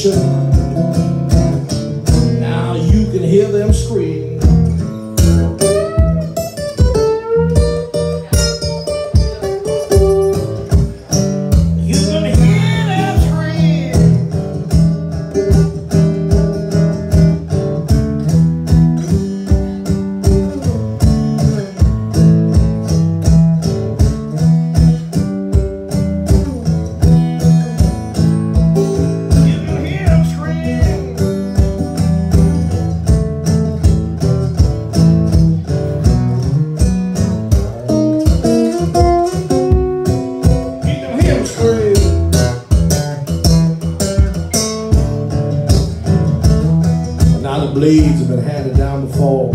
creation. Now you can hear them scream. Blades have been handed down to fall.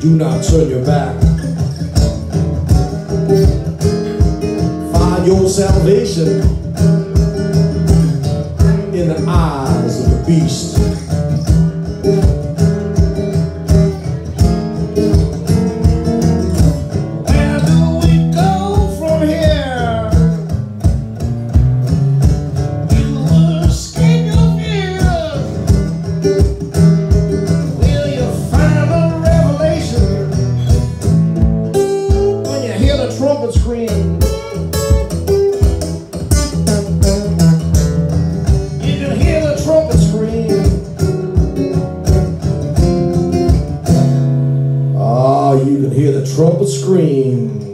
Do not turn your back. Find your salvation in the eyes of the beast. Trumpet scream. You can hear the trumpet scream. Ah, you can hear the trumpet scream.